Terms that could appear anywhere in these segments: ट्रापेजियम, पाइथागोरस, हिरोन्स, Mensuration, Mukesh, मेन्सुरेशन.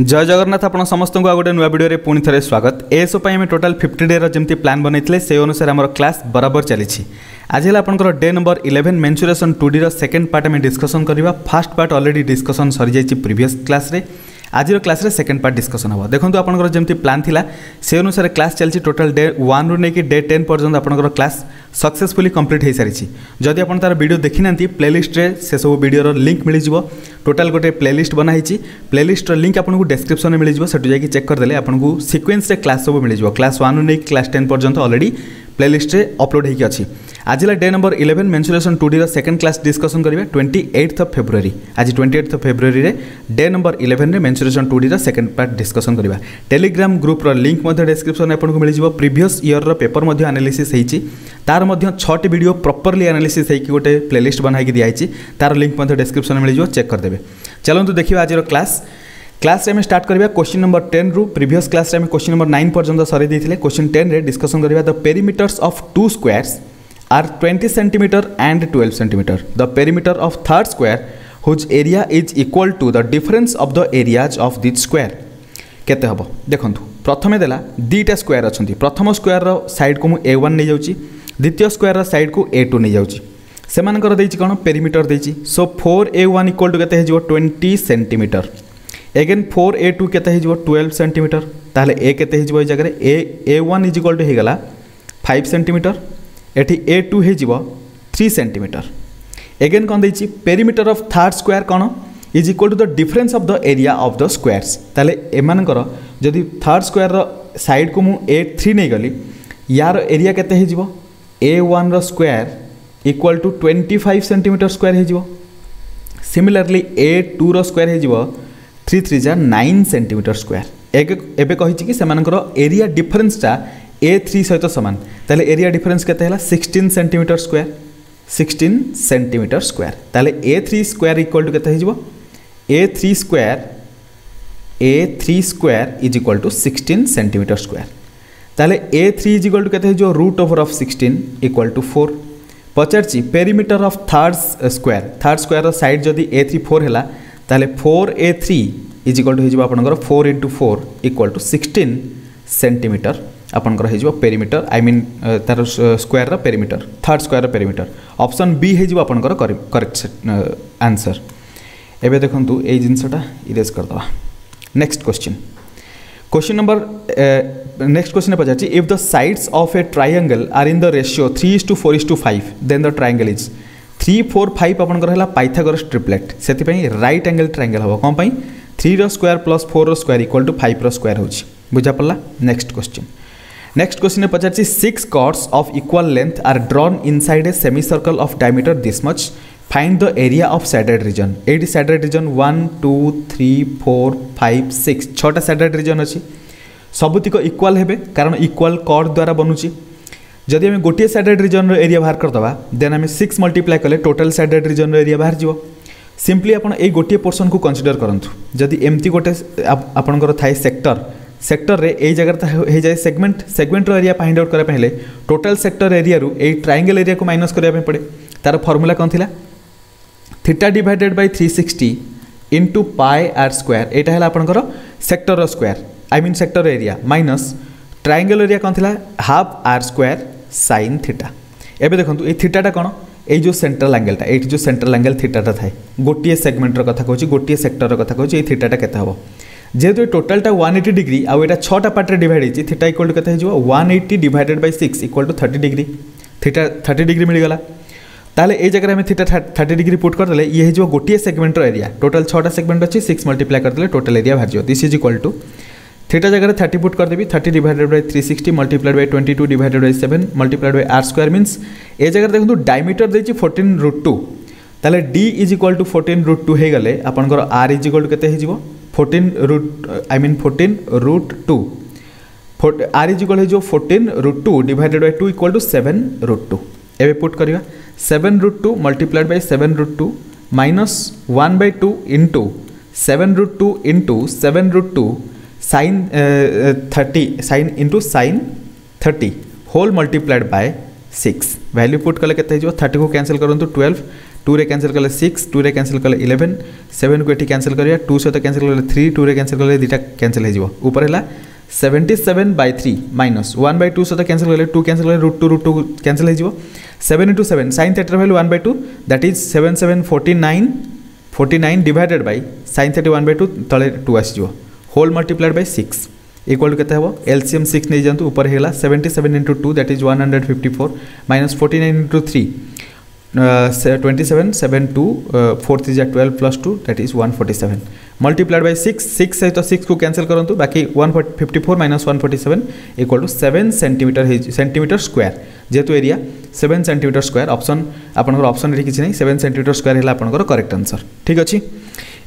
जय जगन्नाथ आपण समस्त को गोटे नुआ भिडियो पुणी थे स्वागत। ए सब टोटाल 50 डे जमी प्लां बनते से अनुसार आम क्लास बराबर चली आज है आपंकर डे नंबर 11 मेन्सुरेशन 2D रो सेकेंड पार्ट आम डिस्कसन करवा। फास्ट पार्ट ऑलरेडी डिस्कसन सरी जाइए प्रीवियस क्लास रे। आज क्लास रे सेकेंड पार्ट डिस्कसन हम देखो आपंकर जमी प्लां था से अनुसार क्लास चलती टोटाल डे 1 रु नहीं कि डे 10 पर्यटन आपंकर क्लास सक्सेसफुली कंप्लीट हो सारी। जदि आप तार वीडियो देखी ना प्लेलिस्ट रे से सब वीडियो लिंक मिल जाव। टोटाल गोटे प्लेलिस्ट बनाई प्लेलिस्ट लिंक आपको डेस्क्रिप्शन में मिल जाव। सेटू जाकि चेक करदे आपको सिक्वेन्स रे क्लास सब मिल जाव। क्लास 1 रु नहीं क्लास 10 पर्यंत ऑलरेडी प्लेलिस्ट रे अपलोड होगी अच्छी। आज डे नंबर 11 मेन्सुरेशन 2D रो सेकंड क्लास डिस्कशन करेंगे 28 फेब्रुआरी। आज 28 February day number 11 मेन्सुरेशन 2D रो सेकंड पार्ट डिस्कशन करेंगे। टेलीग्राम ग्रुप रो लिंक डिस्क्रिप्शन आपको मिल जाव। प्रीवियस ईयर रो पेपर एनालिसिस होती तार 6 वीडियो प्रॉपर्ली एनालिसिस होगी गोटे प्लेलिस्ट बनाई दिखाई तार लिंक डिस्क्रिप्शन में मिल जाव। चेक करदे। चलतु देखिए आज क्लास में स्टार्ट करिया क्वेश्चन नंबर 10 रु। प्रीवियस क्लास में क्वेश्चन नंबर 9 पर्यंत सरी देइथिले। क्वेश्चन 10 रे डिस्कशन करिया the perimeters of two squares are 20 centimetre and 12 centimetre. The perimeter of third square whose area is equal to the difference of the areas of this square केते हबो। देखंथु प्रथमे देला दीटा square अछंती। प्रथम स्क्वायर रो side को मु a1 नै जाउची, द्वितीय स्क्वायर रो साइड को a2 नै जाउची। सेमानकर देइची कोन पेरिमीटर देइची। सो 4a1 इक्वल टू केते हे जो 20 सेंटीमीटर। एगेन 4a2 केते 12 सेंटीमीटर। ताहले ए केते हिजबो ए जगह रे a1 इज इक्वल टू हे गला 5 सेंटीमीटर। एठी a2 हिजबो 3 सेंटीमीटर। एगेन कोन देछि पेरिमीटर ऑफ थर्ड स्क्वायर कोन is equal to the difference of the area of the squares. ताहले एमान कर जदि थर्ड स्क्वायर रो साइड को मु a3 नै गली यार एरिया केते हिजबो a1 रो square equal to 25 centimetre square हिजबो। सिमिलरली a2 रो स्क्वायर हिजबो 3×3 = 9 सेंटीमीटर स्क्वायर। एबे कहिछि कि सेमानकर एरिया डिफरेंसटा a3 सहित सामान। ताले एरिया डिफरेंस केते हला 16 सेंटीमीटर स्क्वायर। 16 सेंटीमीटर स्क्वायर ताले a3 स्क्वायर इक्वल टू केते हिजबो a3 square is equal to 16 centimetre square. ताले a3 इज इक्वल टू केते हिजबो √16 इक्वल टू 4। पचारछि पेरिमीटर ऑफ थर्ड स्क्वायर रो साइड जदी a3 4 हला ताले 4a3 इज इक्वल टू हिजबो आपनकर 4×4 इक्वल टू 16 सेंटीमीटर आपनकर हिजबो पेरिमीटर आई मीन तार स्क्वायर रा पेरिमीटर थर्ड स्क्वायर रा पेरिमीटर। ऑप्शन बी हिजबो आपनकर करेक्ट आंसर। एबे देखंतु ए जिंसटा इरेज कर दवा। नेक्स्ट क्वेश्चन पचाछि if the sides of a triangle are in the ratio 3:4:5 then the triangle is 3, 4, 5 आपंकर है पाइथागोरस ट्रिपलेट। से राइट एंगल ट्रायंगल हम कौन पाई 3 square + 4 square equal to 5 square हो बुझा पड़ा। नेक्स्ट क्वेश्चन पचार 6 chords of equal length are drawn inside a semi circle of diameter this much find the area of shaded region. एटी shaded region 1, 2, 3, 4, 5, 6 6टा shaded region अच्छी सबुतिक equal हे कारण equal cord द्वारा बनुची। जदि आम गोटे सैडेड रिजन रो एरिया बाहर करदे देन आम 6 मल्टीप्लाई कले टोटाल सैडेड रिजन रो एरिया बाहर जीव। सिंपली आपन ए गोटे पोर्सन को कंसीडर करंथु। जदि एमती गोटे आपनकर थाए सेक्टर रे ए जगह हे जाय सेगमेंट रो एरिया फाइंड आउट करे पहिले टोटाल सेक्टर एरिया रु ए ट्रायंगल एरिया को माइनस करिया पड़े। तार फार्मूला कोन थिला θ/360 × πr² एटा हला आपनकर सेक्टर रो square I mean sector area minus triangle area कोन थिला ½ r² sin θ। एबे देखंतु ए थीटा कोन ए जो सेंट्रल एंगलटा एठी जो सेंट्रल एंगल थीटा थाए गोटे सेगमेंट रो कथा कहूँ गोटे सेक्टर रो कथा कहूँ ए थीटा केते हबो जेहेतु टोटालटा 180 डिग्री आउ एटा 6टा पार्ट रे डिवाइड होइछि थीटा इक्वल टू केते हिजो 180 / 6 equal to 30 degree. Theta 30 degree मिल गला ताले ए जगह में थीटा 30 डिग्री पुट कर देले ये हिजो गोटे सेगमेंट रो एरिया। टोटल 6टा सेगमेंट अछि 6 मल्टीप्लाई कर देले टोटल एरिया बाहर जो this is equal to theta जगह 30 पुट कर देबी 30 / 360 / 22 / 7 / r² मीन्स ए जगह देखंतु डायमीटर देछि 14√2 ताले d इज इक्वल टू 14√2 हे गले आपनकर r इज इक्वल टू केते हे जीवो 14√2 r इज इक्वल हे जो 14√2 / 2 इक्वल टू 7√2। एबे पुट करिवा 7√2 / 7√2 -1/2 × 7√2 × 7√2 sin 30 whole multiplied by 6 value put कले केते हिजो 30 को कैंसिल करंतु 12 टू रे कैंसिल कले सिक्स, टू रे कैंसिल कले इलेवेन, सेवेन को ये कैंसिल करिया, टू सहित कैंसिल कले थ्री, टू रे कैंसिल कले दुटा कैंसिल हो ऊपर है 77 by 3 minus 1 by 2 सहित कैंसिल कले 2 कैंसिल कले रूट टू कैंसिल हो 7 into seven sine theta value 1 by 2 that is 77 49 divided by sin 31 by 2 तले 2 आसीज whole multiplied by 6 equal to के एलसीएम 6 नहीं जातु ऊपर होगा 77 into 2 that is 154 minus 49 into 3 27 7 2 4 3 12 plus 2 that is 147 multiplied by 6 6 सहित 6 को कैंसिल करूँ बाकी 154 minus 147 equal to 7 centimetre square जेहेतु एरिया 7 सेंटीमीटर स्क्वायर ऑप्शन आपनकर ऑप्शन रे किछि नै 7 सेंटीमीटर स्क्वायर हेला आपनकर करेक्ट आंसर ठीक अछि।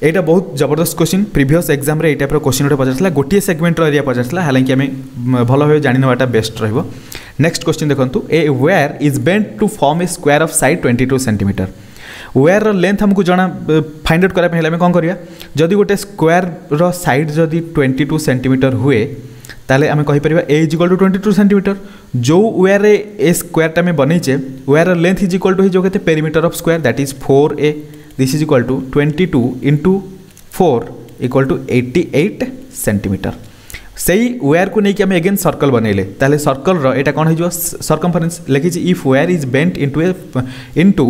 एटा बहुत जबरदस्त क्वेश्चन प्रीवियस एग्जाम रे ए टाइप रो क्वेश्चन उठा पजारला गोटिए सेगमेंट रो एरिया पजारला हालांकि आमे भलो होय जानि नवाटा बेस्ट रहबो। नेक्स्ट क्वेश्चन देखंतु a wire is bent to form a square of side 22 centimetre wire रो लेंथ हमकु जना फाइंड आउट करा पहिले आमे कोन करिया जदि गोटे स्क्वायर रो साइड जदि 22 सेंटीमीटर हुए ताले आमे कहि परिबा a is equal to 22 centimetre जो वेयर ए स्क्वायर टा में बनैचे वेयर रो लेंथ इज इक्वल टू ही जो केते perimeter of square that is 4a this is equal to 22 into 4 equal to 88 centimetre सही वेयर को लेकिन आमे अगेन सर्कल बनैले ताले सर्कल रो एटा कोन हिजो सर्कमफरेंस लेखिछि if wire is bent into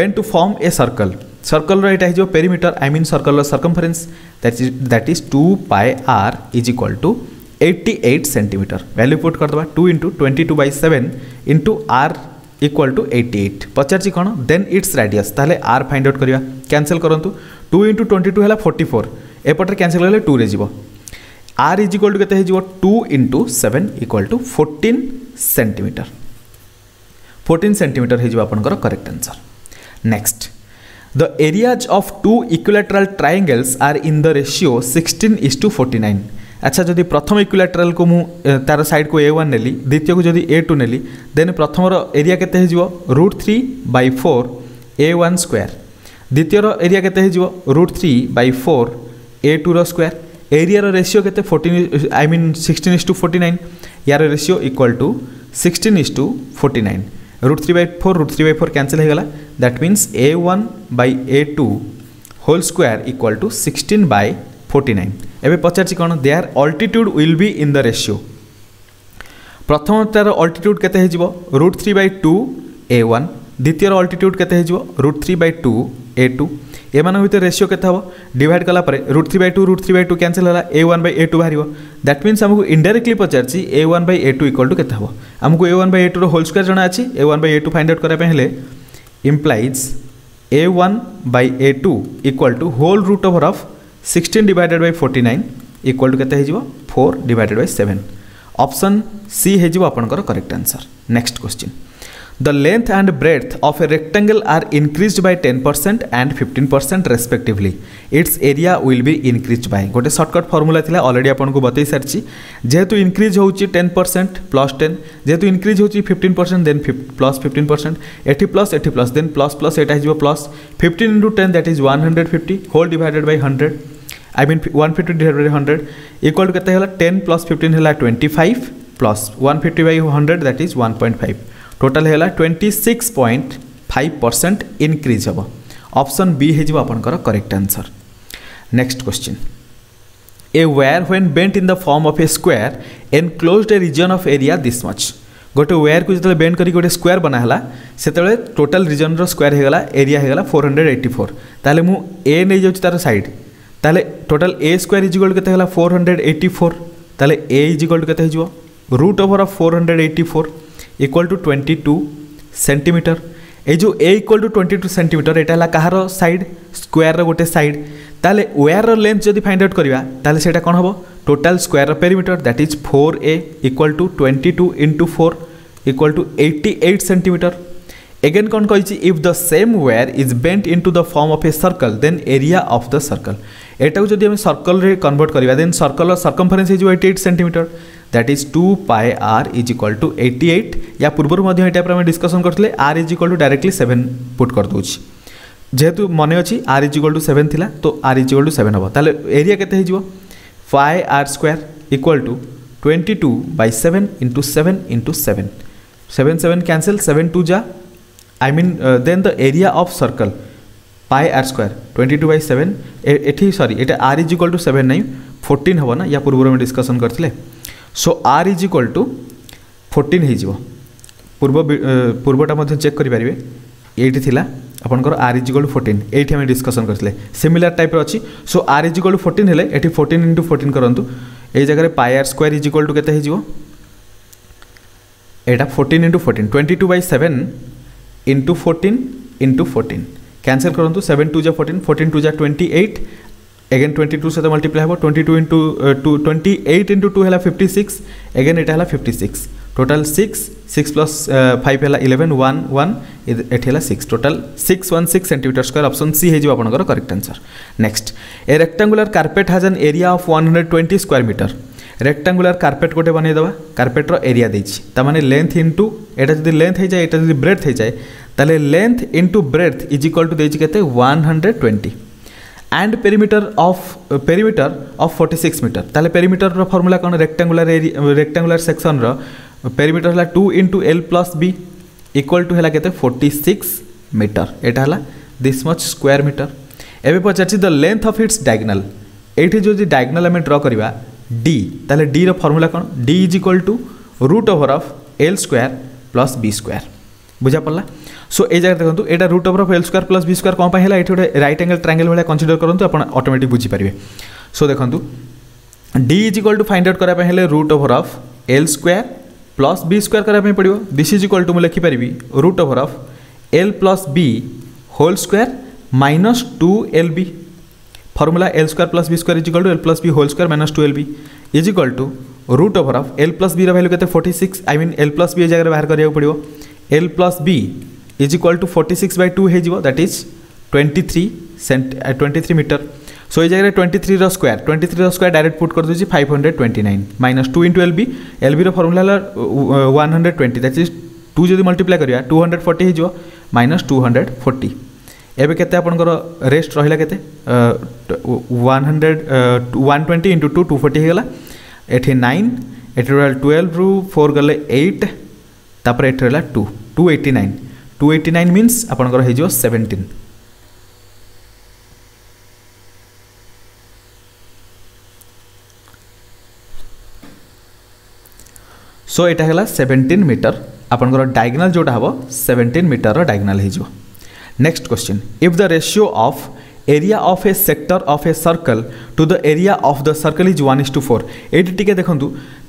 bent to form a circle circle रो एटा हिजो पेरिमीटर आई मीन सर्कल रो circumference that is 2 pi r is equal to 88 centimetre value put कर दबा 2 into 22 by 7 into r equal to 88 पचार कौन then its radius ताले r find out करिया कैंसिल करूँ 2 इंटू 22 है 44 एपटे कैंसिल कले 2 रे जीवो आर इज इक्वाल टू के 2 इंटू 7 इक्वाल टू 14 सेंटीमीटर हो आपनकर correct answer. Next the areas of two equilateral triangles are in the ratio 16:49 अच्छा जदि प्रथम इक्विलैटरल को मु तार साइड को A1 नेली द्वितीय को जदि A2 नेली देन प्रथम रो एरिया केते हे जीवो √3/4 A1 स्क्वायर द्वितीय रो एरिया केते हे जीवो √3/4 A2 रो स्क्वायर एरिया रो रेशियो केते 14 आई मीन 16:49 यार रेशियो इक्वल टू 16:49 √3/4 √3/4 कैंसिल हो गला that means A1/A2 whole square equal to 16/49 एबे पचारछि कोन their altitude will be in the ratio प्रथम तार अल्टीट्यूड केते हे जीवो √3/2 A1 द्वितीय अल्टीट्यूड केते हे जीवो √3/2 A2 ए माने होते रेशियो केते हबो डिवाइड कला परे √3/2 कैंसिल होला A1/A2 बाहिरिबो दैट मींस हमकु इनडायरेक्टली पचारछि A1/A2 इक्वल टू केते हबो हमकु A1/A2 रो होल स्क्वायर जना अछि A1/A2 फाइंड आउट करा पे हेले implies A1/A2 equal to whole root over of 16/49 इक्वल टू के 4/7 ऑप्शन सी हो आपनकर correct answer. Next question the length and breadth of a rectangle are increased by 10% and 15% respectively its area will be increased by गोटे shortcut formula थिला already आपनकु बतई सारछि जेहेतु इनक्रीज होउछि 10% प्लस 10 जेहेतु इनक्रीज होउछि 15% देन प्लस 15% एठी प्लस देन प्लस प्लस एटा हिजो plus 15 × 10 that is 150 whole divided by 100 I mean 150 divided by 100 equal to केते हला 10 प्लस 15 हला 25 plus 150 by 100 that is 1.5 total है 26.5% इनक्रीज हम ऑप्शन बी हो आपनकर correct answer. Next question a wire when bent in the form of a square enclosed a region of area this much गोटे wire को जो bent करके गोटे square बनाला से टोटल रीजन रो स्क्वायर हो गला एरिया हो गला 484 ताले मु ए नहीं जाउछि तार साइड ताले total a square is equal केते होला 484 ताले ए इज इक्वल केते हो root over of 484 equal to 22 centimetre ये जो ए इक्वल टू 22 सेंटीमीटर एटा हला कहार साइड स्क्वायर रो गोटे साइड ताले वेयर रो लेंथ जदी फाइंड आउट करिवा ताले सेटा कोन हबो टोटल स्क्वायर रो perimeter that is 4a equal to 22 into 4 equal to 88 centimetre again कोन कहिछि if the same wire is bent into the form of a circle then area of the circle एटा को जदी हम सर्कल रे convert करिवा then circle रो circumference is 88 centimetre that is 2 pi r is equal to 88 या पूर्व ये टाइप में डिस्कसन करते r is equal to directly 7 put कर दूँ जेहेतु मन अच्छी आर इज इक्वल टू 7 थिला तो आर इज इक्वल टू 7 हम ताले एरिया केते हो 5r² equal to 22/7 into 7 into 7 7 cancel 7 2 जा I mean then the area of circle pi r square 22/7 sorry Etah r is equal to 7 नहीं 14 हवा ना या पूर्व में डिस्कशन करथिले so r is equal to 14 हे जीवो पूर्वटा मध्ये चेक करि परिबे एठी थिला आपनकर r is equal to 14 एठी हम डिस्कशन करथिले सिमिलर टाइप अछि so r is equal to 14 हेले एठी 14 into 14 करंतु ए जगह रे पाई r square is equal to केते हे जीवो एटा 14 into 14 22/7 into 14 into 14 कैंसिल करंतु 7 2 जा 14 14 2 जा 28 अगेन 22 से मल्टीप्लाई हो 22 into 2 28 into 2 है 56 अगेन एटा है 56 टोटल 6 6 प्लस 5 है 11 1 1 एटा है 6 total 616 centimetre square option C है जो आपनकर correct answer. Next a rectangular carpet has an area of 120 square metre rectangular carpet कोटे बने दवा कारपेट रो एरिया देछि त माने लेंथ इनटू एटा जदी लेंथ हे जाय एटा जदी ब्रेथ हे जाय तले length into breadth is equal to देछि केते 120 एंड पेरिमीटर ऑफ 46 मीटर तले पेरिमीटर रो फार्मूला कोन रेक्टेंगुलर सेक्शन रो पेरिमीटर हला 2 into l + b equal to हला केते 46 मीटर एटा हला दिस मच स्क्वायर मीटर। एबे पचाछि the length of its diagonal एठी जो जे डायगोनल हम ड्रा करबा d ताले d रो फार्मूला कोन d is equal to root over of l square plus b square बुझा पल्ला सो ए जगह देखंतु एटा root over of l square plus b square कोन पा हेला एठी राइट एंगल ट्रायंगल वाला कंसीडर करंतु आपण ऑटोमेटिक बुझी परिबे सो देखंतु d is equal to find out करा पा हेले root over of l square plus b square करा पा पडियो दिस इज इक्वल टू म लिखि परिबी root over of l plus b whole square minus 2lb formula l square plus B square is equal to L plus B whole square minus 2lb is equal to root over of L plus b value के 46 I mean L plus B जगह बाहर करिया पड़ो L plus B is equal to 46/2 हो that is 23 metre so ये जगह 23 रो square direct put कर दूसरी 529 minus 2 into L b formula 120 that is 2 जो मल्टीप्लाई करिया 240 हो माइनस 240 एबे केते आपनकर रेस्ट रहिला केते 120 इनटू 2 240 हे गेला एठी 9 एठी 12 रु 4 गले 8 तापर एठी रहला 2 289 मींस आपनकर हे जो 17 सो एटा हेला 17 मीटर आपनकर डायगोनल जोटा हबो 17 मीटर रो डायगोनल हे जो। Next question if the ratio of area of a sector of a circle to the area of the circle is 1:4 ये देखूँ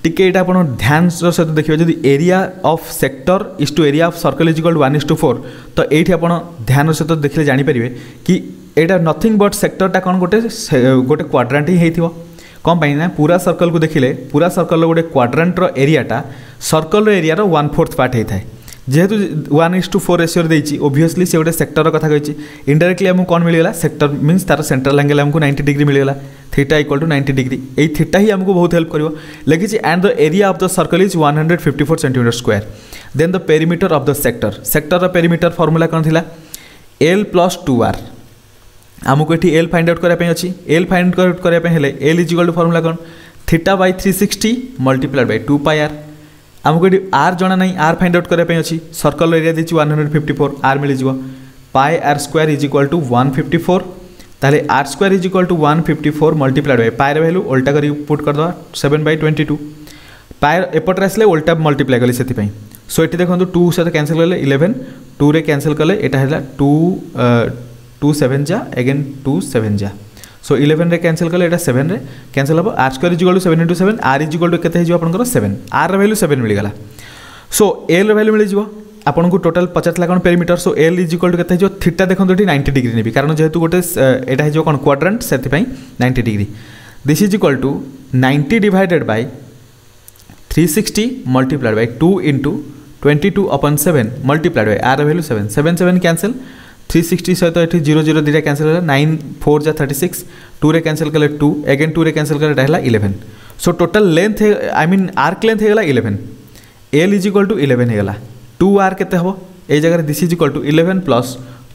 टी आप ध्यान सहित देखिए जब area of sector is to area of circle is equal 1:4 तो ये आप ध्यान सहित देखिए जापर कि यहाँ नथिंग बट सेक्टरटा कौन गोटे क्वाड्रांट ही कौन पाई ना पूरा सर्कल को देखिले पूरा सर्कल गोटे क्वाड्रांट एरियाटा सर्कल एरिया 1/4 पार्ट होता है जेहेतु 1:4 रेसियो देछि ओब्वियसली से गोटे सेक्टर कथा कहि इनडायरेक्टली हमको कौन मिलगला सेक्टर मीन्स तार सेंट्रल एंगल हमको 90 डिग्री मिलगला थीटा इक्वल टू 90 डिग्री ए थीटा ही हमको बहुत हेल्प करिवो लगी and the area of the circle is 154 centimetre square then the perimeter of the sector sector perimeter formula कौन थिला एल प्लस 2r हमको एठी एल फाइंड आउट करै पय अछि एल फाइंड आउट करै पय हेले l is equal to formula कौन theta by 360 multiplied by 2πr हमको ये आर जना नहीं आर फाइंड आउट करने अच्छी सर्कल एरिया देछि 154 आर मिल जाव pi are square is equal to 154 ताले are square is equal to 154 multiplied by pi value ओल्टा कर पुट करदे 7/22 पाई एपटे आसले ओल्टा मल्टीप्लाई कले से सो ये देखो 2 सहित कैंसिल कले 11 2 रे कैंसिल कले यहाँ 2 7 जा अगेन 2 7 जा सो 11 रे कैंसिल कले एटा 7 रे कैंसिल हम r square is equal to 7 into 7 r is equal to के 7 आर रे वैल्यू 7 मिल गला सो एल रे वैल्यू मिल जिवो आपन को total 50 lakh perimeter so l is equal to के थीटा देखो 90 डिग्री नेबी कारण जेहेतु गोटे एटा जो कोन क्वाड्रेंट सेति पई 90 degree this is equal to 90 divided by 360 multiplied by 2 into 22/7 multiplied by are रे वैल्यू 7 7 7 कैंसिल 360 सहित ये 00 दुटा कैंसिल है 9 4 जा 36 2 रे कैंसिल कले 2 अगेन 2 रे कैंसिल कले डाहला 11 so total length I mean arc length हेगला 11 एल इज इक्वल टू 11 हेगला 2 आर केते हबो ए जगह this is equal to 11 plus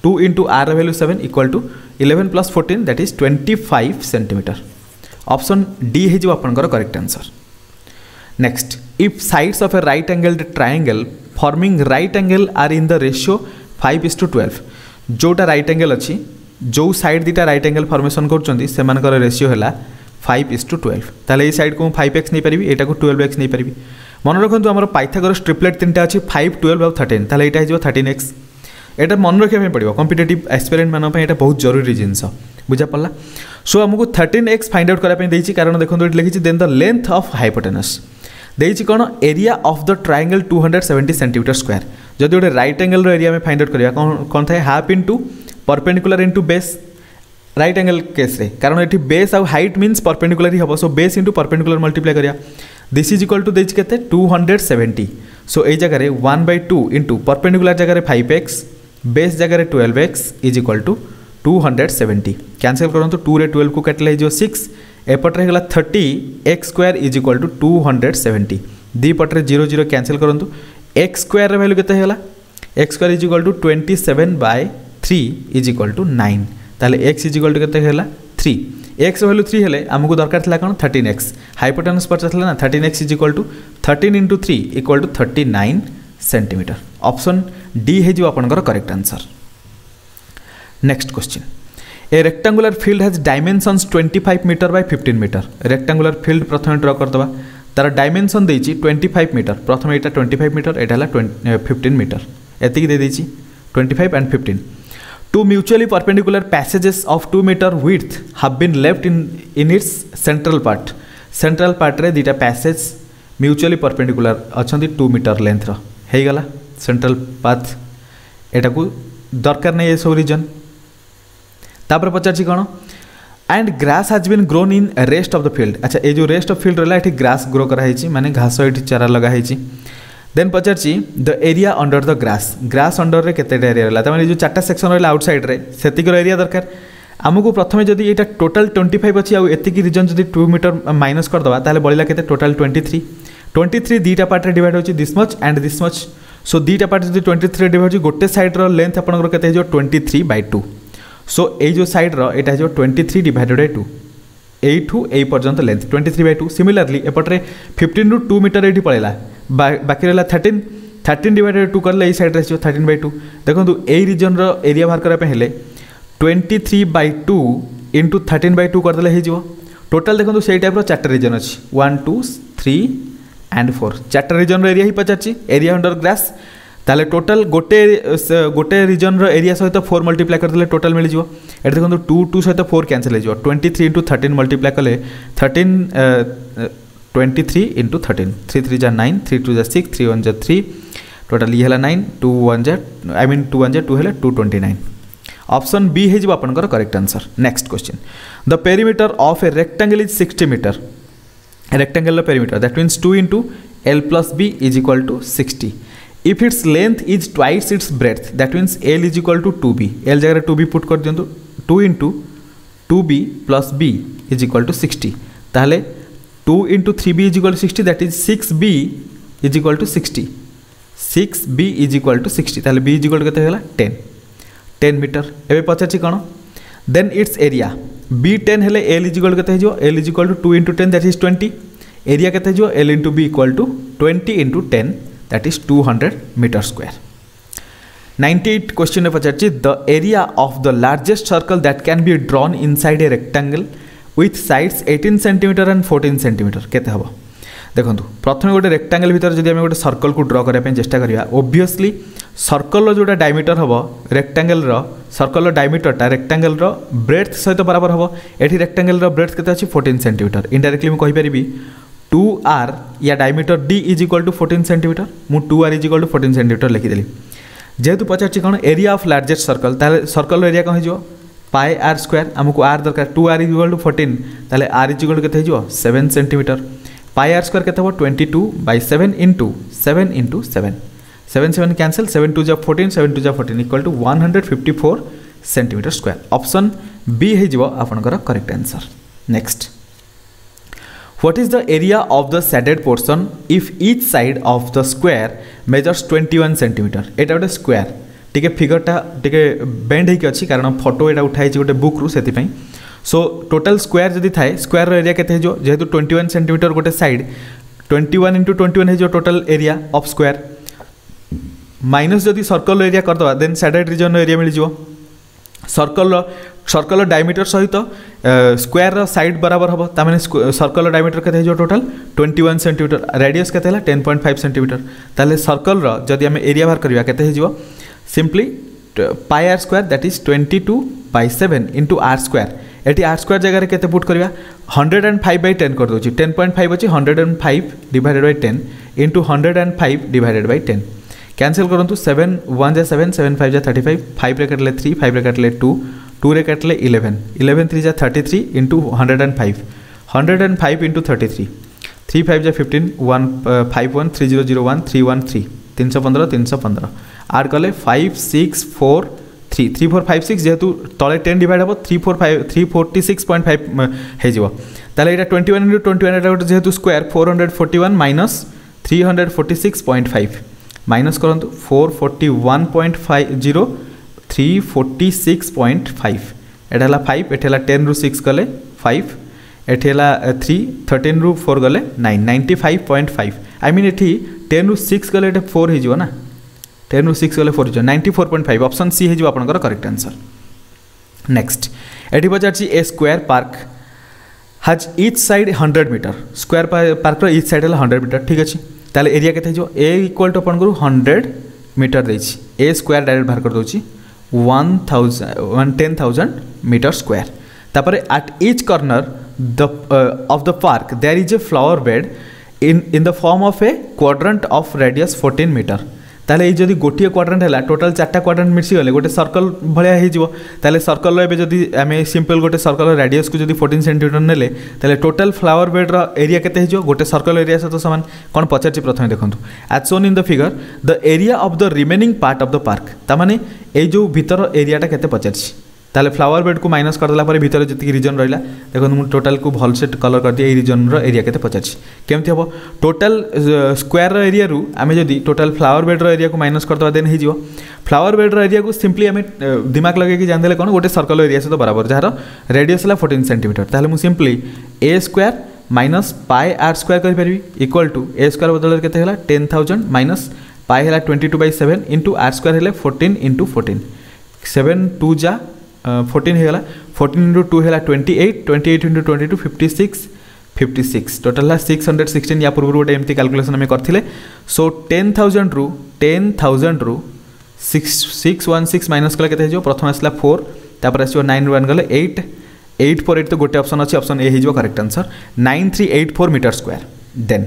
2 into are value 7 equal to 11 plus 14 that is 25 centimetre option D हे जो आपनकर correct answer. Next if sides of a right angled triangle forming right angle are in the ratio 5:12 जोटा right angle अच्छी जो side दुटा right angle formation कर ratio है 5:12 ताले ये साइड को हम 5x नहीं पारिबी एटा को 12x नहीं पारिबी मन रखंतु हमर पाइथागोरस ट्रिपलेट तीनटा अछि 5, 12 और 13 ताले एटा हिजो 13x एटा मन रखे में पड़िबो कॉम्पिटिटिव एस्पिरेंट मानो पे एटा बहुत जरूरी जिंस बुझा पल्ला सो हमको 13x फाइंड आउट करा पे देछि कारण देखंतु एटा लिखिछि then the length of hypotenuse देछि कोन area of the triangle 270 centimetre square जदि ओडे राइट एंगल रो एरिया में फाइंड आउट करिया कोन कोन थाय half into perpendicular into base right angle case रे कारण एठी बेस आ हाइट मीन्स परपेंडिकुलर ही हम so base into perpendicular multiply करिया दिस इज इक्वल टू देछि केते 270 सो ए जगह रे 1/2 इनटू परपेंडिकुलर जगह रे 5x बेस जगह रे 12x is equal to 270 cancel करंतु 2 रे 12 को काटले जो 6 एपट रे गेला 30x² इज इक्वल टू 270 दी पट रे 0 0 कैंसिल करंतु x² रे वैल्यू केते होला x² is equal to 27/3 is equal to 9 ताले x इज इक्वल टू केते होला 3 x वैल्यू 3 हेले हमको दरकार थिला कोन 13x हाइपोटेनस पड़ता थिला ना 13x is equal to 13 × 3 equal to 39 centimetre option D हे जो आपनकर correct answer. Next question a rectangular field has dimensions 25 metre by 15 metre rectangular field प्रथम ड्रा कर दबा तार डायमेंशन देछि 25 मीटर प्रथम एटा 25 मीटर एटा हला 15 मीटर एतिक दे देछि 25 and 15 Two mutually perpendicular passages of 2 meter width have been left in its central part. Central part रे दीटा passage mutually perpendicular अच्छा 2 meter length रही गला central path एटा को दरकार नहीं ये सब रीजन तापर पचार कौन and grass has been grown in rest of the field अच्छा ये जो रेस्ट ऑफ फील्ड रहा ये ग्रास ग्रो कराई माने घास ये चारा लगाई देन पचारछि the area under the grass grass under रे केतेटा एरिया रहला त माने जो चारटा सेक्शन रहला आउटसाइड रे सेतिकर एरिया दरकार हमहु प्रथमे जदी एटा टोटल 25 अछि आ एतिकी रीजन जदी 2 मीटर माइनस कर दबा ताले बळिला केते टोटल 23 दीटा पार्ट रे डिवाइड होछि this much and this much so दीटा पार्ट जदी 23 रे डिवाइड होछि गोटे साइड रो लेंथ आपन को केते जो 23/2 सो ए जो साइड रो एटा जो 23/2 एठू ए पर्यंत लेंथ 23/2 सिमिलरली एपटरे 15 टू 2 मीटर एठी पळेला बाकी रहा 13/2 करले ये साइड रही 13/2 देखो यही रिजन एरिया बाहर करने 23/2 इंटू 13/2 करदे हो टोटाल देखो सही टाइप चार्टा रिजन अच्छी 1, 2, 3 एंड 4 चार्टा रिजन एरिया ही पचार एरिया अंडर ग्रास ताले टोटाल गोटे रिजन एरिया सहित 4 मल्टीप्लाई करदे टोटाल मिल जाव ये देखो 2, 2 सहित 4 कैंसिल हो 23 × 13 मल्टीप्लाई कले 23 × 13 3, 3 = 9 3, 2 = 6 3, 1 = 3 टोटल ये 9 2, 1 = 2 है 229 ऑप्शन बी है आपन को correct answer. Next question the perimeter of a rectangle is 60 metre rectangle perimeter that means 2 × L + B is equal to 60 if its length is twice its breadth that means L is equal to 2B L जगह 2B put कर दिंतु 2 × 2B + B is equal to 60 ताहले 2 × 3B is equal to 60 that is 6B is equal to 60 ताले B is equal to केते 10 metre एबे पचाछि कोन then its area B 10 हेले L इज इक्वल टू केते हिजो L is equal to 2 × 10 that is 20 area केते हिजो L × B equal to 20 × 10 that is 200 metre square. 98 question ने पचाछि the area of the largest circle that can be drawn inside a rectangle with sides 18 centimetre and 14 centimetre केते हबो देखो प्रथम गोटे rectangle भितर जदि हम गोटे सर्कल को ड्रा करने चेष्टा करिया ओब्वियसली सर्कल जोटा डायमीटर हबो रेक्टेंगल रो सर्कल डायमीटर टा रेक्टेंगल रो ब्रेथ सहित बराबर हबो एठी रेक्टेंगल रो ब्रेथ केते अछि 14 सेंटीमीटर इनडायरेक्टली मैं कहि परिबी 2R या diameter D is equal to 14 centimetre मु 2R is equal to 14 centimetre लिखिदेली जेहेतु पचारछि कोन एरिया ऑफ लार्जेस्ट सर्कल ताले सर्कल एरिया कोन हिजो πr² हमको r दरकार 2r इक्वल टू 14 ताले r इक्वल टू केते हिजो 7 सेंटीमीटर πr² केते हो 22/7 × 7 × 7 7, 7 cancel 7, 2 = 14 7, 2 = 14 equal to 154 centimetre square option B हे जिवो आपनकर correct answer. Next what is the area of the shaded portion if each side of the square measures 21 centimetre एटा गोटे square टिके फिगरटा टिके बेंड होइके अछि कारण फोटो एटा उठाई गोटे बुक रु सेति पई सो टोटल स्क्वायर जदि थाए स्क्वायर एरिया केते हे जो जेहेतु 21 सेंटीमीटर गोटे साइड 21 × 21 हे जो total area of square minus जदि सर्कल एरिया करदबा देन सैटेलाइट रिजन एरिया मिल जिवो सर्कल सर्कल डायमीटर सहित स्क्वायर साइड बराबर हम तमें सर्कल डायमीटर के टोटाल 21 सेंटीमीटर रेडियस के 10.5 सेंटीमीटर ताले सर्कल जदि आम एरिया बाहर करवा के simply pi are square that is 22/7 into r square ये आर स्क्वायर जगह के पुट करवा 105/10 कर दूसरी 10.5 अच्छी 105/10 इंटू 105/10 कैनसल करूँ 7 1 जा 7 7 5 जा 35 5 रे काटले 3 5 रे काटले 2 2 रे काटले 11 11 3 जा 33 इंटू 105 इंटू 33 3 5 जा 15 1 5 1 3 0 0 1 3 1 3 315 आड कले 5 6 4 3 3 4 5 6 जेहेतु तले 10 डिवाइड हम 3 4 5 3 46.5 होता 21 इंटू 21 गोटे जेहेतु स्क्वायर 441 माइनस 346.5 माइनस करूँ 441.50 346.5 एटा 5 एटा 10 रु 6 गले 5 एटा 3 13 रु 4 गले 9 95.5 आई मीन एटी 10 रु 6 गले 4 हो ना 10 रु 6 गले 4 हो 94.5 ऑप्शन सी हो आपंकर करेक्ट आंसर। नेक्स्ट एटी पचार a square park has each side 100 metre square park each side है 100 मीटर ठीक अच्छे ताले एरिया के ए इक्वाल टू अपन 100 मीटर देछि ए स्क्वायर डायरेक्ट बाहर कर दौर 10,000 मीटर स्क्वायर तापर at each corner of the park there is a flower bed in the form of a quadrant of radius 14 metre ताले ये जदि गोटे क्वाड्रेंट है टोटाल 4टा क्वाड्रेंट मिक्स गले गोटे सर्कल भलिया हो ताले सर्कल एबे जदि आमे सिंपल गोटे सर्कल रेडियस को जदि 14 सेंटीमीटर नेले ताले टोटाल फ्लावर बेड रो एरिया केते हो गोटे सर्कल एरिया सहित सामान कोन पचारछि प्रथमे देखंतु as shown in the figure the area of the remaining part of the park ता माने ए जो भीतर एरिया टा केते पचारछि ताले फ्लावर बेड को माइनस कर दला पर भीतर जति रीजन रहिला देखो मु टोटल को भल से कलर कर दिए ए रीजन रो एरिया केते पचाछि केमथि हबो टोटल स्क्वायर रो एरिया रु आमे जदी टोटल फ्लावर बेड रो एरिया को माइनस कर दवा देन हे जिवो फ्लावर बेड रो एरिया को सिंपली आमे दिमाग लगे कि जान देले कोन गोटे सर्कल एरिया से तो बराबर जहार रेडियस ला 14 सेंटीमीटर ताले मु simply a square minus pi are square कर परबी इक्वल टू ए स्क्वायर बदल केते होला 10000 माइनस पाई होला 22/7 इंटू आर स्क्वायर हेले 14 इंटू 14 7 2 जा 14 है 14 इंटू 2 है 28 इंटू 22 56 टोटाल 616 या पूर्व गोटे एमती कैलकुलेसन आम करते सो 10,000 रु 616 माइनस कले के प्रथम आसला 4 तापर आस 9 1 गले 8 4 8 तो गोटे ऑप्शन अच्छी ऑप्शन ए हो correct answer 9384 metre square. Then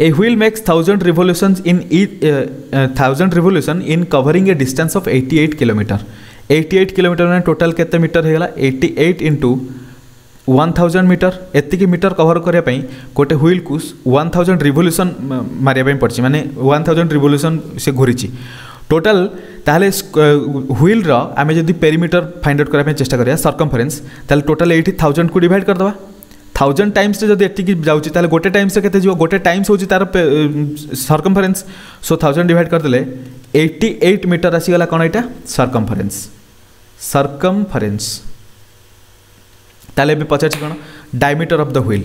a wheel makes 1000 revolution in covering a distance of 88 kilometre 88 kilometre में टोटाल केते मीटर है 88 इंटू 1000 मीटर एतिक मीटर कवर करने गोटे व्हील को 1000 रिवोल्यूशन मारे पड़ी माने 1000 रिवोल्यूशन से घूरी टोटाल ताहले व्हील रो आमे जदी पेरीमीटर फाइंड आउट करने चेष्टा करिया सर्कमफरेंस ताहले टोटाल 1000 को डिवाइड कर दवा 1000 टाइम्स जब एटिकी जाऊँच गोटे टाइम्स के गोटे टाइम्स हो तार सर्कमफरेंस सो 1000 डिवाइड करदे 88 मीटर आसीगला कौन यहाँ सर्कमफरेन्स ताले पचार कौन डायमीटर ऑफ द व्हील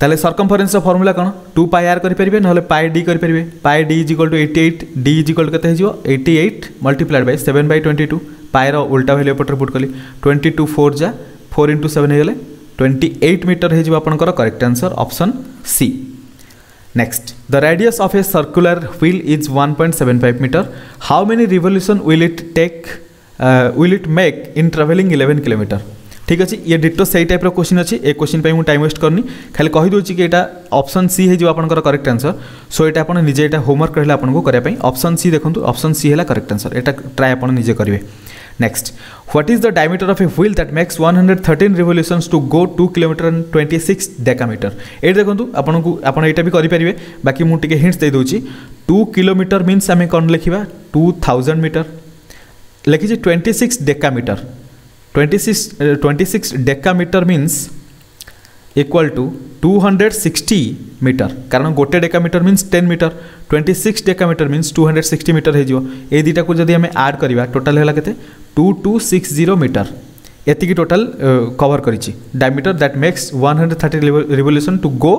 ताले सर्कमफरेन्स फॉर्मूला कौन 2πr करें ना πd करें πd is equal to 88 d is equal के 88 मल्टीप्लाइड बाय 7/22 पायर उल्टा वैल्यू पटर पुट कली 22 4 जा 4 इंटू 7 हो 28 मीटर होकर correct answer option C. Next the radius of a circular wheel is 1.75 metre how many revolution will it make in travelling 11 kilometre ठीक अच्छे ये डिटो सही टाइप क्वेश्चन अच्छी ए क्वेश्चन पे मुझे टाइम वेस्ट करनी खाली कहीदे कि यहाँ ऑप्शन सी होकर करेक्ट आंसर सो ये आप निजे ये होमवर्क रहा आपको करने ऑप्शन सी देखो ऑप्शन सी है करेक्ट आंसर यहाँ ट्राए आप निजे करेंगे। Next what is the diameter of a wheel that makes 113 revolutions to go 2 kilometre and 26 decametre ये देखो आपको ये भी करेंगे बाकी मुझे हिंट्स दे दूँगी 2 किलोमीटर मीन्स आम कौन लिखा 2000 मीटर लिखी 26 decametre 26 decametre means equal to 260 metre कारण गोटे decametre means 10 metre 26 decametre means 260 metre हो दिटा को जब आम आड करवा टोटाल है 2260 मीटर एतिकी टोटल कवर करिछि diameter that makes 130 revolution to go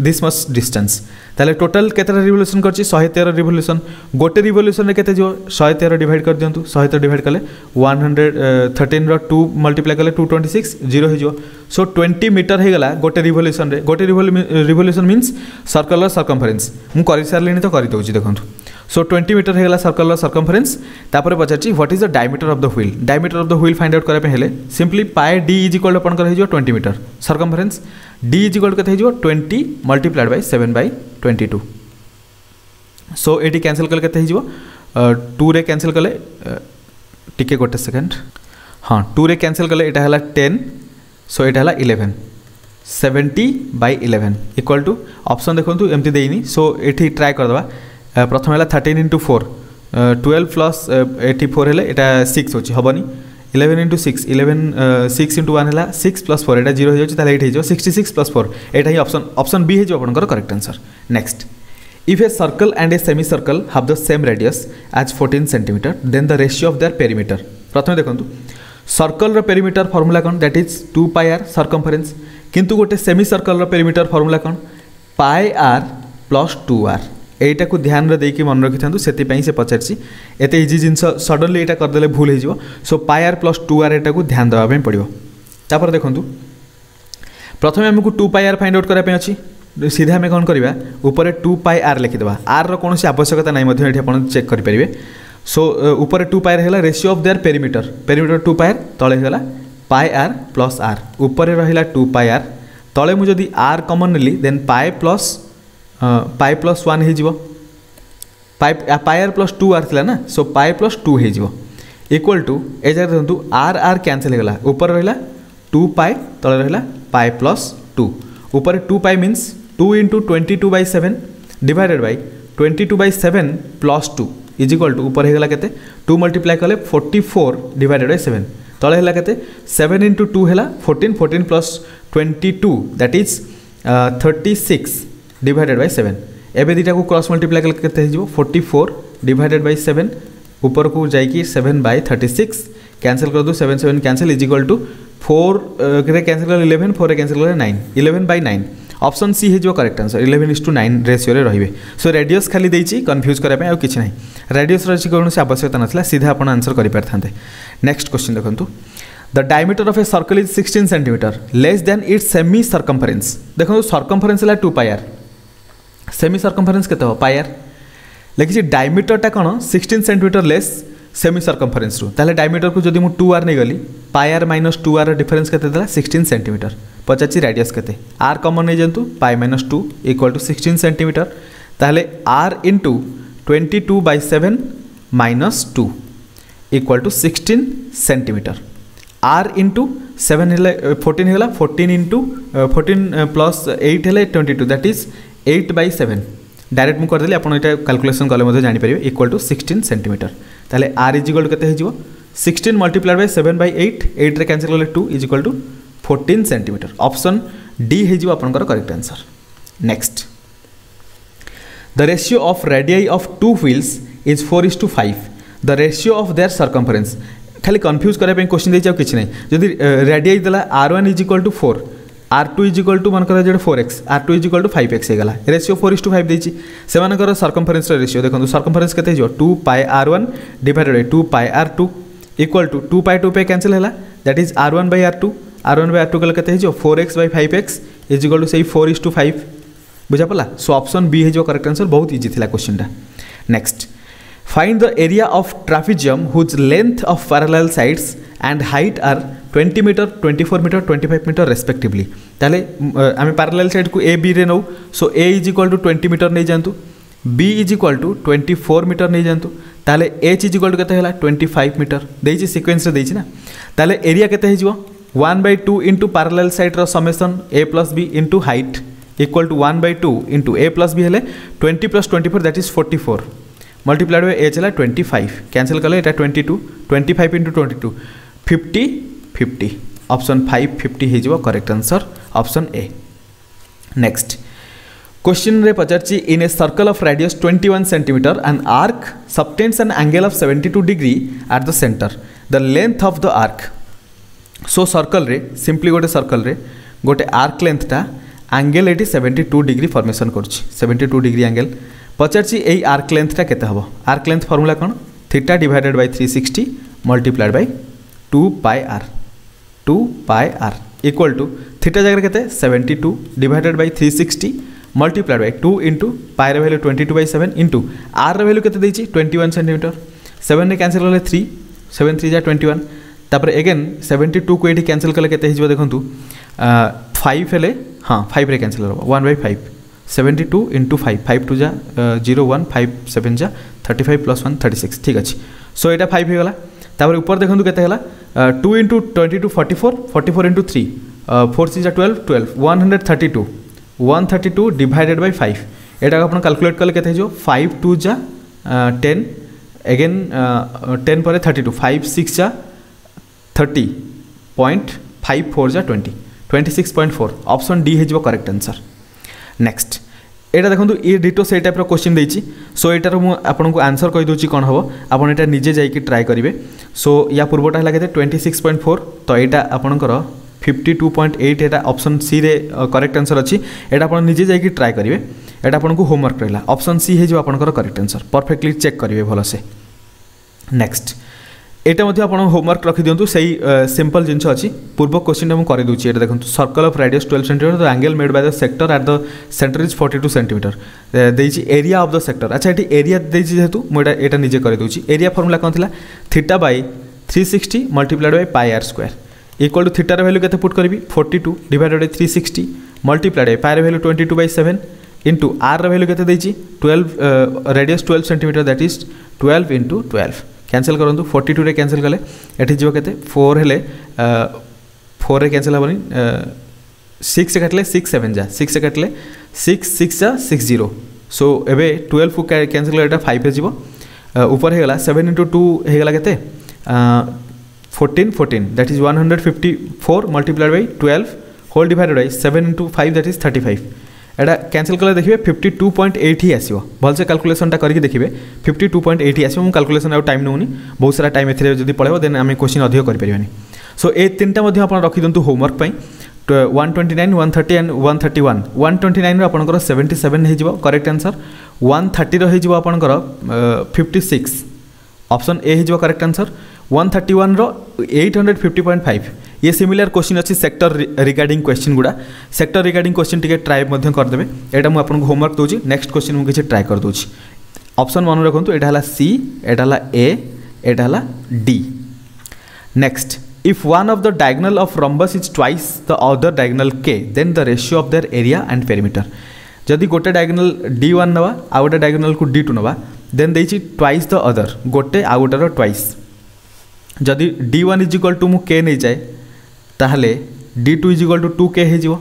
this much distance ताले टोटल केतरा रिवोल्यूशन करछि 113 रिवोल्यूशन गोटे रिवोल्यूशन रे केते जो 113 डिवाइड कर दियंतु 113 डिवाइड करले 113 रो 2 मल्टीप्लाई करले 226 0 हो जो सो 20 मीटर हे गला गोटे रिवोल्यूशन रे गोटे रिवोल्यूशन मींस सर्कल सर्कमफरेंस मु करि सारलेनी तो करि दोछि देखंथु सो 20 मीटर हेगला सर्कल र सर्कमफरेंस तापर पचाछि what is the diameter of the wheel find out करे पे हेले simply pi d is equal अपन कर हे जो 20 metre circumference d is equal कते हे जो 20 मल्टीप्लाइड बाय 7/22 सो एडी कैंसिल करले कते हे जो 2 रे कैंसिल करले टिके गोटे सेकंड हां 2 रे कैंसिल करले एटा हला 10 सो एटा हला 11 70/11 इक्वल टू ऑप्शन देखंतु एम्ति देइनी सो एठी ट्राई कर दबा प्रथम है 13 × 4 12 प्लस 84 है एटा 6 होची हबनी 11 × 6 11 6 × 1 है 6 + 4 एटा 0 हो जाए 66 + 4 एटा ही ऑप्शन बी है जो अपन को correct answer. Next if a circle and a semi circle have the same radius as 14 centimetre then the ratio of their perimeter प्रथम देखंतु सर्कल रो पेरिमीटर फार्मूला कोन दैट इज 2πr सर्कमफरेंस किंतु गोटे सेमी सर्कल रो perimeter formula कोन πr + 2r एटा को ध्यान रे देकी मन रखि थांतु सेति पई से पचारछि एते इजी जिंस सडनली एटा कर देले भूल हे जिवो सो πr + 2r एटा को ध्यान दबा पई पड़िवो तापर देखंतु प्रथमे हमकु 2πr फाइंड आउट करै पई अछि सीधा में कोन करिवा ऊपर 2πr लिखि देबा r रो कोनोसी आवश्यकता नै मधे एठी आपण चेक करि परिबे सो ऊपर 2πr हेला ratio of their perimeter 2πr तळे हेला πr + r ऊपर रहिला 2πr तळे मु जदी r कॉमन लेली देन पाई प्लस 1 हो पायर प्लस 2r थी ना सो पाई प्लस 2 हो इक्वल टू ए जगह देखो आर आर कैंसिल होगा ऊपर रहा 2π तले रहा पाई प्लस 2 ऊपर 2π means 2 × 22/7 divided by 22/7 + 2 is equal to ऊपर होगा के 2 मल्टीप्लाई कले 44/7 तले है के 7 × 2 है 14 + 22 दैट इज 36 / 7 एबे दिटा को क्रॉस मल्टीप्लाई करके केते हे जो 44/7 ऊपर को जाई कि 7/36 कैंसिल कर दो 7/7 कैंसिल इज इक्वल टू 4 रे कैंसिल कर 11 4 रे कैंसिल कर 9 11/9 ऑप्शन सी हे जो करेक्ट आंसर 11:9 रेशियो रे रहिबे सो रेडियस खाली देइची कंफ्यूज करै पय आ किछ नै रेडियस रे कोनो से आवश्यकता नथला सीधा अपन आंसर करि पार थांते। नेक्स्ट क्वेश्चन देखंतु the diameter of a circle is 16 centimetre less than its semi circumference देखो सर्कमफरेंस ला 2πr सेमी सर्कमफरेंस केते हो πr लेकिन डायमीटर टा कोन 16 सेंटीमीटर लेस सेमी सर्कमफरेंस रु ताले डायमीटर को जदी मु 2r नै गली πr - 2r डिफरेंस केते देला 16 सेंटीमीटर पचाची रेडियस केते r कॉमन नै जंतु π - 2 = 16 सेंटीमीटर ताले r * 22/7 - 2 = 16 सेंटीमीटर r * 7 हेले 14 हेला 14 + 8 हेले 22 दैट इज 8/7 डायरेक्ट मु कर देली आपण एटा कैलकुलेशन करले मधे जानि परिबे इक्वल टू 16 सेंटीमीटर ताले r इज इक्वल केते हे जिवो 16 मल्टीप्लाइड बाय 7/8 8 रे कैंसिल करले 2 is equal to 14 centimetre option D हे जिवो आपण कर correct answer. Next the ratio of radii of two wheels is 4:5 the ratio of their circumference खाली कंफ्यूज करे पे क्वेश्चन दे जाओ किछ नै जदी रेडियाई देला r1 is equal to 4 r2 is equal to मन कर जे 4x r2 is equal to 5x हे गला रेशियो 4:5 देछि से मन कर सर्कमफरेंस रेशियो देखो सर्कमफरेंस केते जो 2πr1 divided 2πr2 equal to 2π2 पे कैंसिल हला दैट इज r1/r2 r1/r2 गला केते जो 4x/5x इज इक्वल टू से 4:5 बुझा पला सो ऑप्शन बी हे जो करेक्ट आंसर बहुत इजी थिला क्वेश्चन दा। Next find the area of ट्रापेजियम whose length of parallel sides and height are 20 metre 24 metre 25 metre respectively ताले आमे पैरेलल साइड को ए बी रे नौ so A is equal to 20 metre नै जानतु B is equal to 24 metre नै जानतु ताले H is equal to केते हला 25 मीटर देइछि सीक्वेंस रे देइछि ना ताले एरिया केते हे जिवो 1/2 * पैरेलल साइड रो summation a + b * height equal to 1/2 * a + b हेले 20 + 24 that is 44 multiplied by H हला 25 कैंसिल करले एटा 22 25 * 22 50 ऑप्शन 550 हे जिवो correct answer option A. Next question रे पचारछि in a circle of radius 21 centimetre an arc subtends an angle of 72 degree at the centre the length of the arc so circle रे simply गोटे circle रे गोटे arc length टा angle ये 72 degree formation करुँच 72 degree angle पचार यही arc length टा केते हबो आर्क लेंथ फॉर्मूला कौन theta divided by 360 multiplied by 2 pi are equal to theta जगह के 72 divided by 360 multiplied by 2 into pi value 22/7 into are value के 21 सेंटीमीटर 7 ने कैंसिल कले 3 7×3 जा 21 तापर एगेन 72 को ये कैंसिल कले के देखूँ 5 हेले हाँ 5 रे कैंसिल हो 1/5 72 इंटू 5 2 जा 0 1 5 7 जा 35 +1 36 ठीक अच्छे सो यहाँ 5 हो गला तापर ऊपर देखूँ के 2 × 22 44 इंटू 3 4 जा 12 132 132 डिवाइडेड बाय 5 एटा आपन कैलकुलेट करले केते जो 5×2 जा 10 अगेन 10 पर 32 5×6 जा 30.54 जा 20 26.4 ऑप्शन डी हे जो करेक्ट आंसर नेक्स्ट एटा देखंतु ए डिटो से टाइप रो क्वेश्चन देछि सो एटार मु आपन को आंसर कहि दोछि कोन हबो आपन एटा निजे जाई कि ट्राई करिवे सो या पूर्वटा हला केते 26.4 तो एटा आपनकर 52.8 एटा ऑप्शन सी रे करेक्ट आंसर अछि एटा आपण निजे जाय कि ट्राई करिवे एटा आपण को होमवर्क रहला ऑप्शन सी हे जो आपनकर करेक्ट आंसर परफेक्टली चेक करिवे भलो से नेक्स्ट एटा मध्ये आपण होमवर्क रखि दियंतु सेही सिंपल जिंस अछि पूर्व क्वेश्चन हम कर दोछि एटा देखंतु circle of radius 12 centimetre the angle made by the sector at the centre is 42 centimetre देछि एरिया ऑफ द सेक्टर अच्छा एटी एरिया देछि जेतु मोडा एटा निजे कर दोछि एरिया फार्मूला कोन थिला theta by 360 multiplied by pi are square equal to थीटार भैल्यू के पुट करी 42 डिवाइडेड बाय 360 मल्टीप्लाइड पायर भैल्यू 22/7 इंटू आर भैल्यू के 12 radius 12 centimetre that is 12 × 12 cancel करूँ 42 रे कैंसिल कले ये जीव के 4 हेले 4 रे कैंसिल हेनी 6 काटले 6 7 जा 6 काटले 6 6 जा 6 0 सो ए 12 कैंसिल कले 5 जीव ऊपर होगा 7 × 2 होगा के 14 that is 154 multiplied by 12 whole divided by 7 × 5 that is 35 Etah cancel कले देखिए 52.8 ही आसीबो भल से कैलकुलेशन टा करके देखिए 52.8 ही आसीबो मु कैलकुलेशन आ टाइम नउनी बहुत सारा टाइम एथरे जदी पळेबो देन आमे क्वेश्चन अधिक करि परिबानी सो ए तीनटा मध्ये आपण रखि दंतु होमवर्क पई 129 130 एंड 131 129 रे आपनकर 77 हे जिवो करेक्ट आंसर 130 रे हे जिवो आपनकर 56 ऑप्शन ए हे जिवो करेक्ट आंसर 131 रो 850.5 ये सिमिलर क्वेश्चन अच्छी सेक्टर रिगार्डिंग क्वेश्चन गुड़ा सेक्टर रिगार्डिंग क्वेश्चन टिके ट्राई मध्यम करदेबे एटा मु आपन को होमवर्क दोछि नेक्स्ट क्वेश्चन मु किछि ट्राई कर दोछि ऑप्शन मन रखंतु एटा हला सी एटा हला ए एटा हला D next if one of the diagonal of rhombus is twice the other diagonal के then the ratio of their area and perimeter जदि गोटे डायगोनल D1 नवा आ गोटे डायगोनल को D2 नवा देन देछि ट्वाइस द अदर गोटे आ गोटेर ट्वाइस जदि D1 इज इक्वल टू मु के नहीं जाए ताहले D2 is equal to 2k हो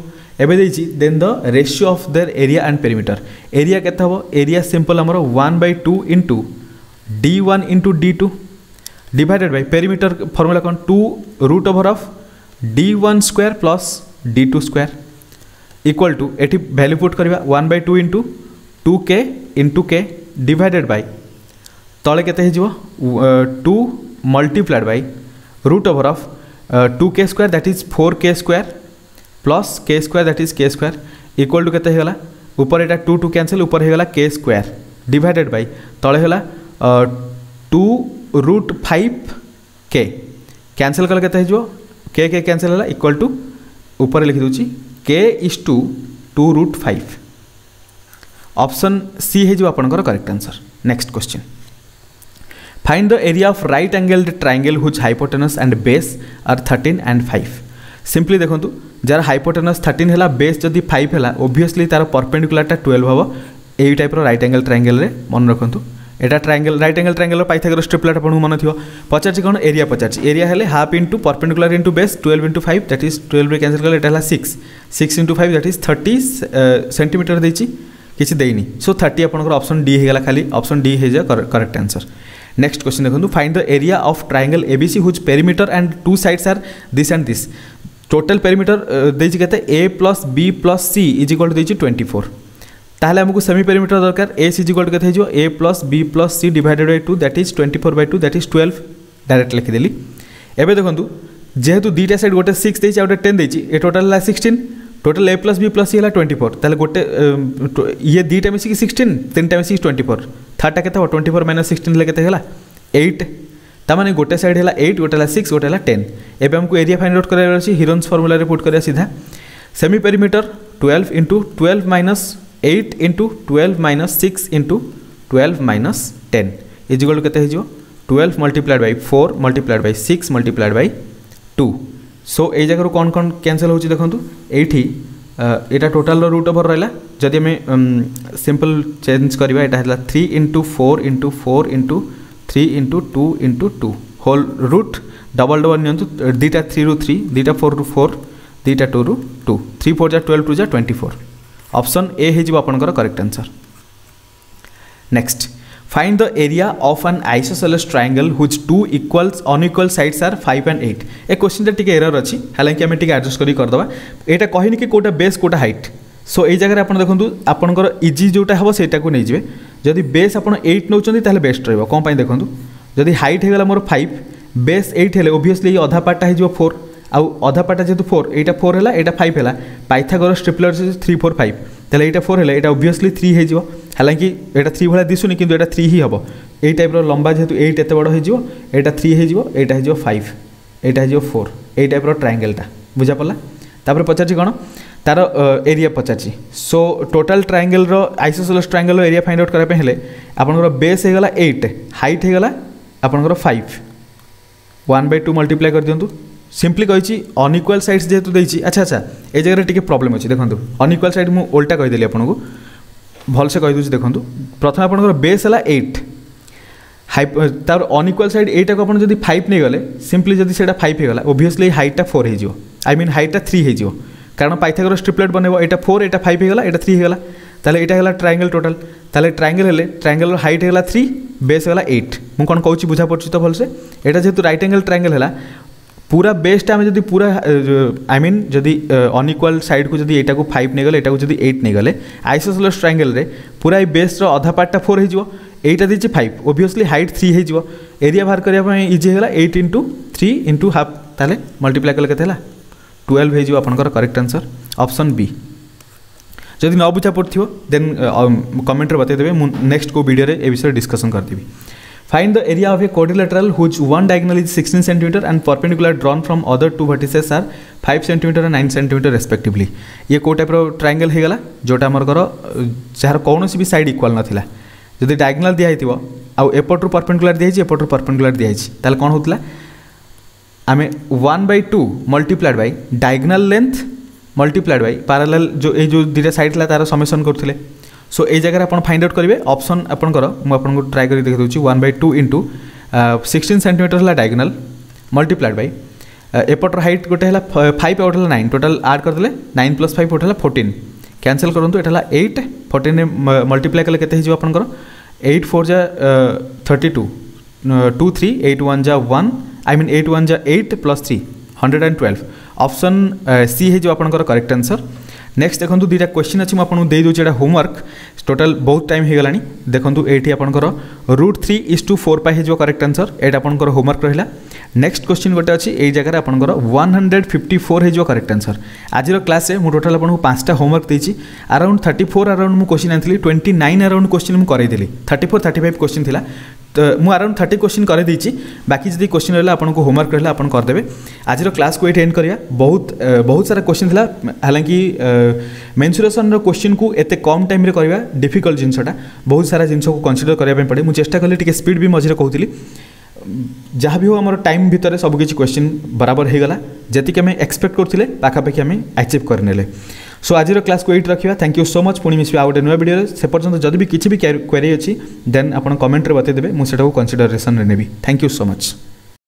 then the ratio of their area and perimeter area केते हो एरिया सिंपल हमरो 1/2 into D1 into D2 divided by perimeter formula कौन 2√/ऑफ D1² plus D2² equal to एटी वैल्यू पुट करवा 1/2 into 2k into के divided by तले केते हो 2 multiplied by √/of 2k² that is 4k² plus k² that is k² equal to केते हेला ऊपर एटा 2 2 कैंसिल ऊपर हेला k² divided by तळे हेला 2√5k कैंसिल करले केते हिजो k कैंसिल होला इक्वल टू ऊपर लिखि दोछि k 2√5 ऑप्शन सी हे जो आपनकर correct answer next question find the area of right angled triangle whose hypotenuse and base are 13 and 5 simply देखंतु जर हाइपोटेनस 13 हैला बेस जदी 5 हैला ओब्वियसली तार परपेंडिकुलरटा 12 हबो एई टाइप रो राइट एंगल ट्रायंगल रे मन रखंतु एटा ट्रायंगल राइट एंगल ट्रायंगल रो पाइथागोरस ट्रिपलेट आपन मन थियो पचाछि कोन एरिया पचाछि एरिया हैले 1/2 into perpendicular into base 12 × 5 that is 12 रे कैंसिल करले एटा हैला 6 6 × 5 दैट इज 30 सेंटीमीटर देछि किछि देइनी सो 30 आपन को ऑप्शन डी हेला खाली ऑप्शन डी हे जे करेक्ट आंसर नेक्स्ट क्वेश्चन देखो find the area of triangle ABC whose perimeter and two sides are this and this total perimeter देछि केते a+b+c इक्वल टू 24 ताहले हमकु सेमी पेरिमीटर दरकार a इक्वल टू केते हिजो a+b+c divided by 2 that is 24/2 that is 12 direct लिखि देली एबे देखंतु जेहेतु दुईटा साइड गोटे सिक्स देछि आउटे 10 देछि ए टोटल ला 16 टोटल ए प्लस बी प्लस ये ला 24 ताले गोटे ये दुईटा मिसिक 16 तीनटा मिसिक 24 थर्डटा केते 24 माइनस 16 ले केते होला 8 तामाने गोटे साइड होला 8 गोटे ला 6 गोटे ला 10 एबे हमकु एरिया फाइंड आउट कराय अछि हिरोन्स फार्मूला रे पुट करिया सीधा semi perimeter 12 into 12 minus 8 into 12 minus 6 into 12 minus 10 is equal to केते हिजो 12 multiplied by 4 multiplied by 6 multiplied by 2 so ए जगह कौन कौन कैंसिल होउची देखंतु एठी एटा टोटल रूट ओवर रहला जदि हम सिंपल चेंज करबा एटा हला 3 into 4 into 4 into 3 into 2 whole root double double नियंतु दीटा 3 रू 3 दीटा 4 रू 4 दीटा 2 रू 2 3 4 जा 12 2 जा 24 ऑप्शन ए हे जिवो आपनकर correct answer next find the area of an isosceles triangle which two equals unequal sides are 5 and 8 ए क्वेश्चन टिके एरर अछि हालांकि हम टिके एडजस्ट करी कर दबा एटा कहिनी कि कोटा बेस कोटा हाइट सो ए जगह आपन देखंतु आपनकर इजी जोटा हबो सेटा को नै जिवे जदि बेस आपन 8 नौचंती ताले बेस्ट रहबो कोन पई देखंतु जदि हाइट हेगला मोर 5 बेस 8 हेले ओबवियसली आधा पाटा हे जिवो 4 आउ आधा पाटा जेतु 4 एटा 4 हैला एटा 5 हैला पाइथागोरस ट्रिपलर 3 4 5 तले एटा 4 हैला एटा ऑब्वियसली 3 हे जिवो हालांकि एटा 3 वाला दिसुनी किंतु एटा 3 ही हबो ए टाइप रो लंबा जेतु 8 एते बडो हे जिवो एटा 3 हे जिवो एटा हे जिवो 5 एटा हे जिवो 4 ए टाइप रो ट्रायंगलटा बुझा पला तापर पचाछि कोन तार एरिया पचाछि सो टोटल ट्रायंगल रो आइसोसेल्स ट्रायंगल रो एरिया फाइंड आउट करा पे हेले आपनकर बेस हे गला 8 हाइट हे गला आपनकर 5 1/2 मल्टीप्लाई कर दियंतु सिंपली कहि अनइक्वल साइड्स जेतु देछि अच्छा अच्छा ए जगह रे टिके प्रॉब्लम अछि देखंतु अनइक्वल साइड मु उल्टा कहि देली आपन को भल से कहि दोछि देखंतु प्रथम आपन को बेस हला 8 हाइपर तार अनइक्वल साइड 8 को आपन जदि 5 नै गले सिंपली जदि सेटा 5 हे गला ओबवियसली हाइट ता 4 हे जिवो आई मीन हाइट ता 3 हे जिवो कारण पाइथागोरस ट्रिपलेट बनेबो एटा 4 एटा 5 हे गला एटा 3 हे गला ताले एटा हला ट्रायंगल टोटल ताले ट्रायंगल हले ट्रायंगल हाइट हला 3 बेस हला 8 मु कोन कहउछि बुझा पड़छि त भल से एटा जेतु राइट एंगल ट्रायंगल हला पूरा बेस्ट आम जब पूरा आई मीन जदि अनइक्वल साइड को जदि एटा को 5 नै गले एटा को जदि 8 नै गले आइसोसेल्स ट्रायंगल रे पूरा ए बेस रो आधा पार्ट ता 4 हे जिवो एटा दिछि 5 ओबवियसली हाइट 3 हे जिवो एरिया बाहर करिया पय इजी होला 8 into 3 into हाफ ताले मल्टीप्लाई करले केते होला 12 हे जिवो आपनकर करेक्ट आंसर ऑप्शन बी जदि न बुझा पड़थियो देन कमेंट रे बताइ देबे मु नेक्स्ट को वीडियो रे ए विषय डिस्कशन कर देबी Find the area of a quadrilateral whose one diagonal is 16 cm and perpendicular drawn from other two vertices are 5 cm and 9 cm respectively. ये को टाइप रो ट्रायंगल हे गला जोटा हमर कर चार कोनोसी भी साइड इक्वल नथिला जदी डायगोनल दिया हितिबो आ एपट रो परपेंडिकुलर दिया छि एपट रो परपेंडिकुलर दिया छि ताल कोन होतला आमे 1/2 multiplied by diagonal length multiplied by parallel जो ए जो दिटा साइड ला तार समेशन करथले सो ए जगह आपन फाइंड आउट करिवे ऑप्शन आपन कर मु आपन को ट्राई करी देखै दोछि 1/2 into 16 सेंटीमीटर हला डायगोनल मल्टीप्लाइड बाय एपटर हाइट गोटे हला 5 आउट हला 9 टोटल ऐड कर देले 9 + 5 टोटल हला 14 कैंसिल करंतु एटा हला 8 14 ने मल्टीप्लाई करले केते हिजो आपन कर 8 4 जा 32 2 3 8 1 जा 1 आई मीन 8 1 जा 8 + 3 112 ऑप्शन सी हे जो आपन कर करेक्ट आंसर नेक्स्ट देखंतु दुटा क्वेश्चन अछि म आपन दे दोछि एटा होमवर्क टोटल बहुत टाइम हे गलानी देखंतु एठी आपन कर √3:4 पाई हे जो करेक्ट आंसर एटा आपन कर होमवर्क रहला नेक्स्ट क्वेश्चन गोटे अछि एई जगह रे आपन कर 154 हे जो करेक्ट आंसर आज रो क्लास रे मु टोटल आपन को 5टा होमवर्क देछि अराउंड 34 अराउंड मु क्वेश्चन आंथिली 29 अराउंड क्वेश्चन मु कराइ देली 34 35 क्वेश्चन थिला तो मु अराउंड 30 क्वेश्चन कराइ देछि बाकी जदी क्वेश्चन रहला आपन को होमवर्क रहला आपन कर देबे आज रो क्लास को एट एंड करिया बहुत सारा क्वेश्चन थिला हालांकि मेंसुरेशन रो क्वेश्चन को एते कम टाइम रे करबा डिफिकल्ट जिंसटा बहुत सारा जिंस को कंसीडर करिया पे पड़े मु चेष्टा करले टिके स्पीड भी मझरे कहूतिली जहा भी हो हमर टाइम भितरे सब किछि क्वेश्चन बराबर हे गला जति के मैं एक्सपेक्ट करथिले पाखा पाखी हमें अचीव करनेले सो आज रो क्लास को एट रखिया थैंक यू सो मच पुणी मिसबे आउटे नुवा वीडियो से पर्यंत जदी भी किछि भी क्वेरी अछि देन आपन कमेंट रे बते देबे मु सेटा को कंसीडरेशन रे नेबी थैंक यू सो मच